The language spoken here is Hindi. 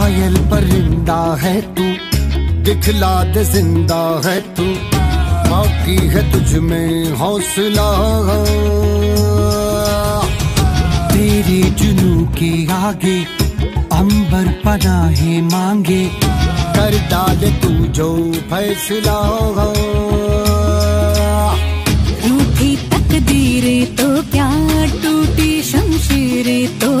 घायल परिंदा है तू, दिखला दे जिंदा है तू, बाकी है तुझ में हौसला। तेरे जुनू के आगे अंबर पनाहे मांगे, कर डाले तू जो फैसला। रूठी तकदीरें तो क्या, टूटी शमशीरें तो